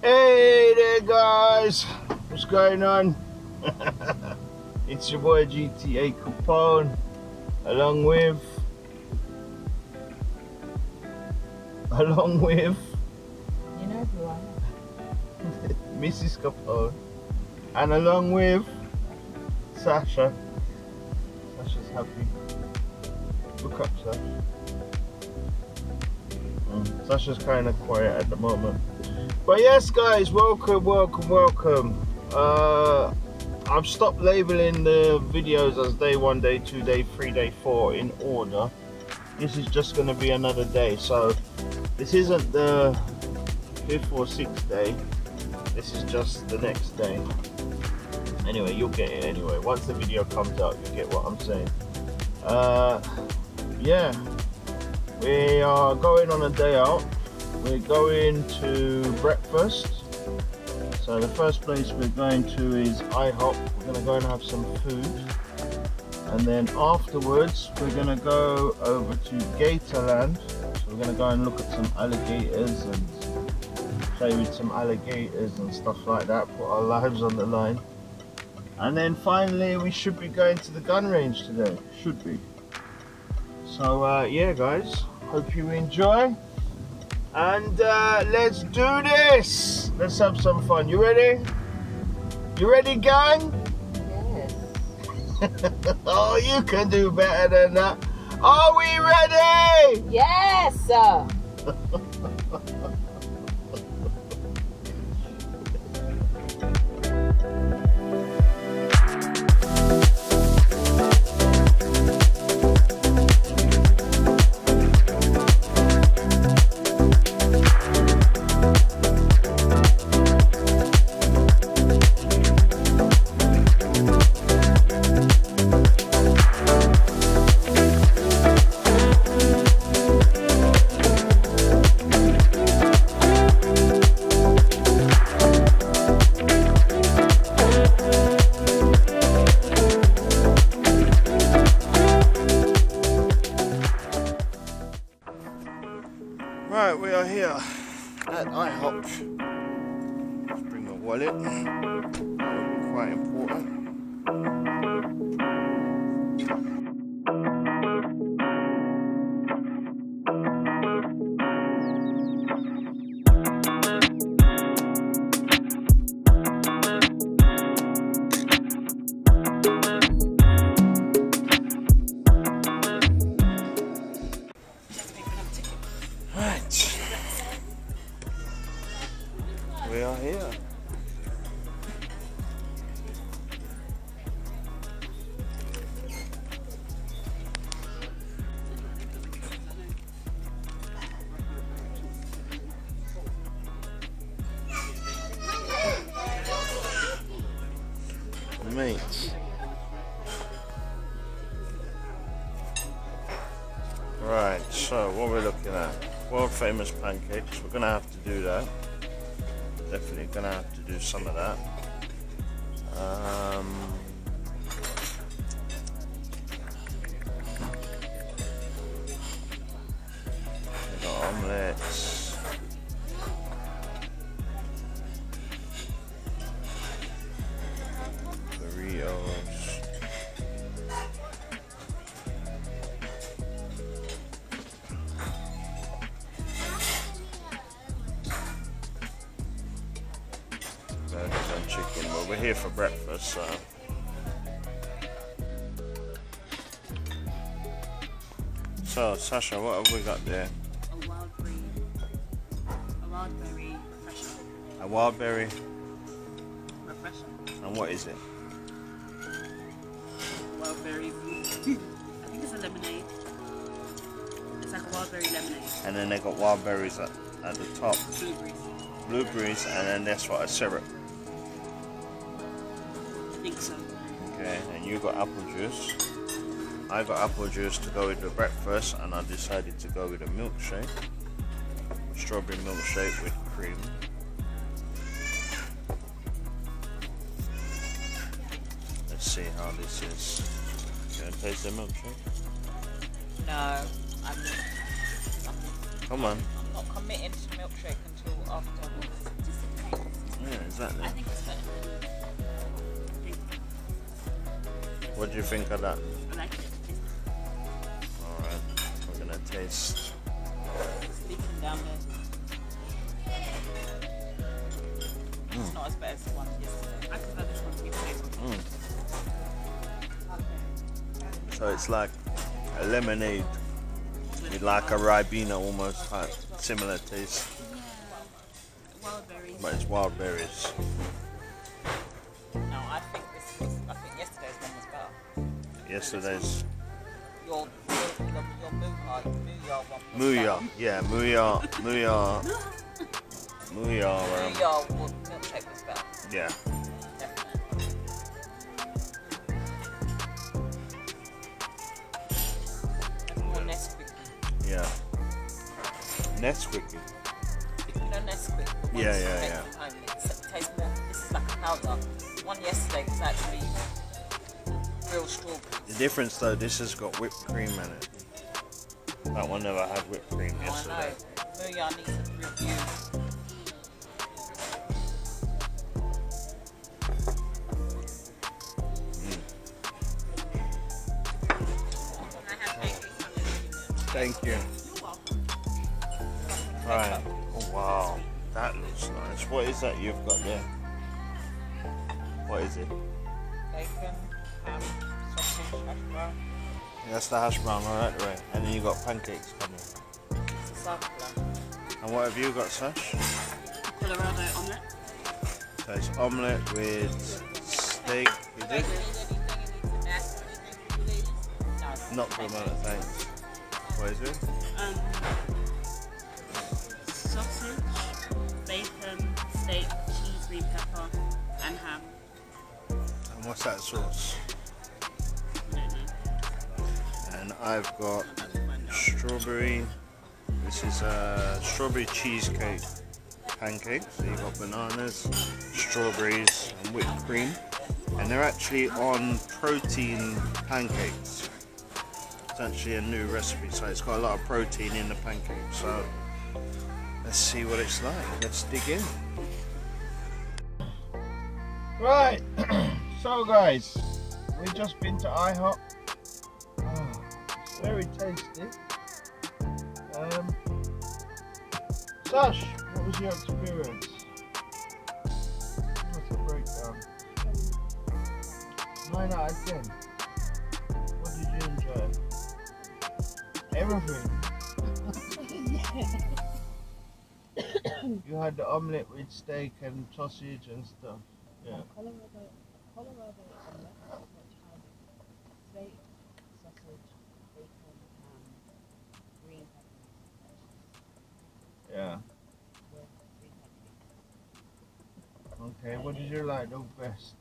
Hey there guys, what's going on? It's your boy GTA Capone, along with you know who I am, Mrs. Capone, and along with Sasha. Sasha's happy. Look up, Sasha. Sasha's kind of quiet at the moment. But yes guys, welcome. I've stopped labeling the videos as day 1, day 2, day 3, day 4 in order. This is just going to be another day. So this isn't the 5th or 6th day. This is just the next day. Anyway, you'll get it anyway. Once the video comes out, you'll get what I'm saying. Yeah, we are going on a day out. We're going to breakfast. So the first place we're going to is IHOP. We're going to go and have some food. And then afterwards, we're going to go over to Gatorland. So we're going to go and look at some alligators and play with some alligators and stuff like that, put our lives on the line. And then finally we should be going to the gun range today, should be. So yeah guys, hope you enjoy, and let's do this. Let's have some fun. You ready? You ready, gang? Yes. Oh, you can do better than that. Are we ready? Yes, sir. Right, we are here at IHOP. Just bring my wallet, quite important. We are here. Mate. Right, so what we're looking at, world famous pancakes. We're gonna have to do that. Definitely gonna have to do some of that. We got omelettes. Burritos. Chicken, but we're here for breakfast, so Sasha, what have we got there? A wild berry refresher. A wild berry refresher. And what is it? Wild berry food. I think it's a lemonade. It's like a wild berry lemonade. And then they got wild berries at the top. Blueberries, and then that's what, a syrup. I think so. Okay, and you got apple juice. I got apple juice to go with the breakfast, and I decided to go with a milkshake. Strawberry milkshake with cream. see how this is. Can I taste them up, milkshake? No, Come on. I'm not committing to milkshake until after. Yeah, exactly. I think it's better. What do you think of that? I like it. Alright, we're gonna taste. Speaking down there. It's not as bad as the one yesterday. I prefer this one to be flavourful. So it's like a lemonade. It's like a Ribena almost, like similar taste. Wild berries. But it's wild berries. No, I think this was, I think yesterday's one was better. Yesterday's. Your Mooyah one. Yeah, Mooyah will take this better. Yeah. Definitely. And more Nesquiki. Yeah. Nesquiki? Nesquik. Yeah. It tastes more, this is like a powder. The one yesterday was actually real strawberries. The difference though, this has got whipped cream in it. That one never had whipped cream yesterday. I know. Mooyah needs a review. Thank you. You're welcome. Right. Wow, that looks nice. What is that you've got there? What is it? Bacon, ham, sausage, hash brown. Yeah, that's the hash brown, alright, right. And then you've got pancakes coming. It's a soft brown. And what have you got, Sash? Colorado omelette. So it's omelette with steak. Is it? Not for a moment, thanks. What is it? Sausage, bacon, steak, cheese, green pepper, and ham. And what's that sauce? I don't know. And I've got strawberry. This is a strawberry cheesecake pancake. So you've got bananas, strawberries, and whipped cream. And they're actually on protein pancakes. It's actually a new recipe, so it's got a lot of protein in the pancake. So let's see what it's like. Let's dig in. Right, so guys, we've just been to IHOP. Oh, it's very tasty. Sash, what was your experience? What's the breakdown? 9 out of 10. What did you enjoy? Everything. You had the omelette with steak and sausage and stuff. Yeah. Colorado omelette, which had steak, sausage, bacon, and green peppers. Yeah. Okay, what did you like the best?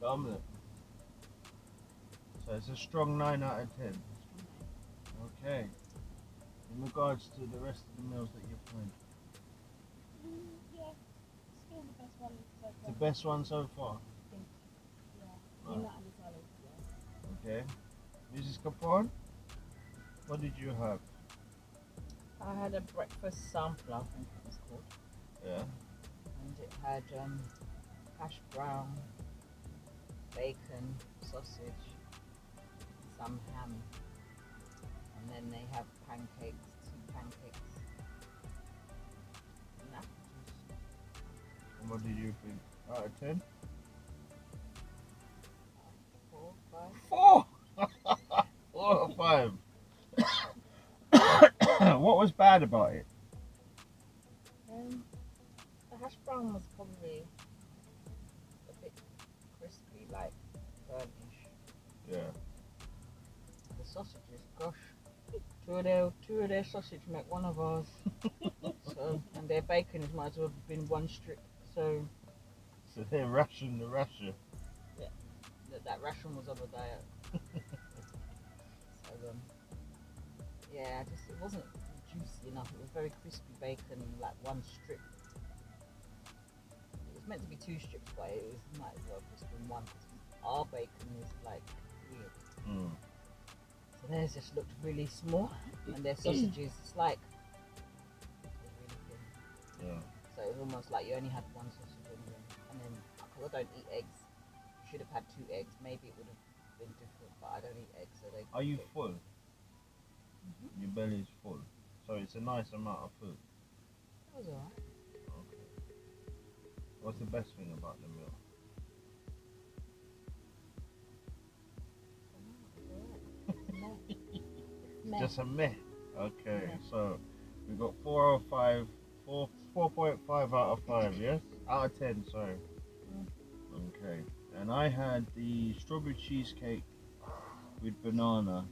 The omelette. So it's a strong 9 out of 10. Okay. In regards to the rest of the meals that you've tried? Yeah, it's still the best one so far. The best one so far? Yeah. Right. Okay. Mrs. Capone, what did you have? I had a breakfast sample, I think it was called. Yeah. And it had hash brown, bacon, sausage, some ham. And then they have pancakes, 2 pancakes. And that was. And what did you think? Out of 10? 4 or 5. 4 or 5. What was bad about it? The hash brown was probably a bit crispy, like burnish. Yeah. The sausages, gosh. Two of their sausage make one of ours. So, and their bacon might as well have been one strip. So they ration the rasher. Yeah, that ration was on a diet. So yeah, just it wasn't juicy enough. It was very crispy bacon, like one strip. It it's meant to be two strips, but it was might as well just been one. Our bacon is like weird. Mm. So theirs just looked really small, and their sausages, it's like really thin. Yeah. So it was almost like you only had one sausage in there. And then because I don't eat eggs, you should have had two eggs. Maybe it would have been different, but I don't eat eggs, so they. Are you full? Mm-hmm. Your belly's full, so it's a nice amount of food. That was alright. Okay. What's the best thing about the meal? Just a meh. Okay, yeah. So we got 4.5 out of 5, yes? Out of 10, sorry. Mm. Okay, and I had the strawberry cheesecake with banana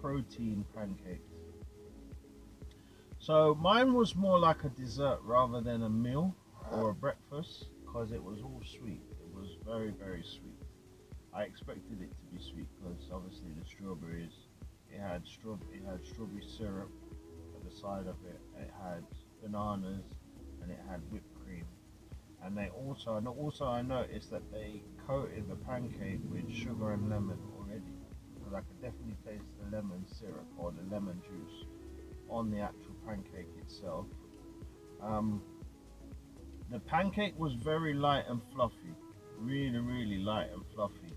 protein pancakes. So mine was more like a dessert rather than a meal or a breakfast because it was all sweet. It was very, very sweet. I expected it to be sweet because obviously the strawberries. It had strawberry syrup at the side of it. It had bananas and it had whipped cream. And they also I noticed that they coated the pancake with sugar and lemon already. Because I could definitely taste the lemon syrup or the lemon juice on the actual pancake itself. The pancake was very light and fluffy, really, really light and fluffy.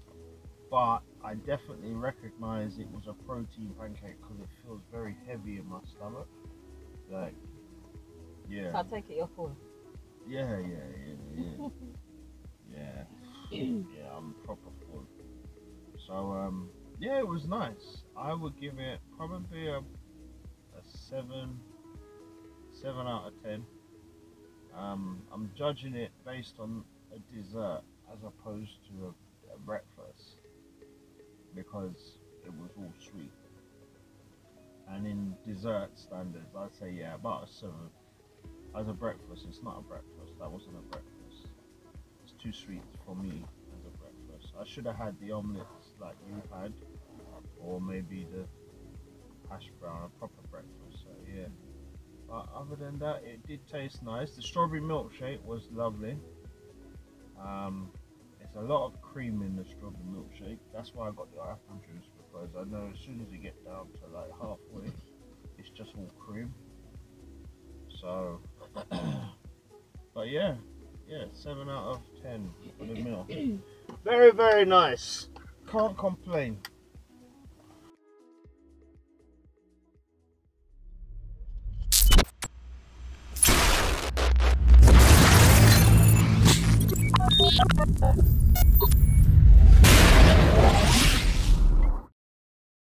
But I definitely recognise it was a protein pancake because it feels very heavy in my stomach. Like, yeah. So I take it you're full. Yeah. Yeah, I'm proper full. So, yeah, it was nice. I would give it probably a 7 out of 10. I'm judging it based on a dessert as opposed to a breakfast. Because it was all sweet, and in dessert standards I'd say yeah about a 7. As a breakfast, it's not a breakfast. That wasn't a breakfast. It's too sweet for me as a breakfast. I should have had the omelettes like you had, or maybe the hash brown, a proper breakfast. So yeah, but other than that, it did taste nice. The strawberry milkshake was lovely. It's a lot of cream in the strawberry milkshake. That's why I got the apple juice, because I know as soon as you get down to like halfway, it's just all cream. So, but yeah, 7 out of 10 for the meal. Very, very nice. Can't complain.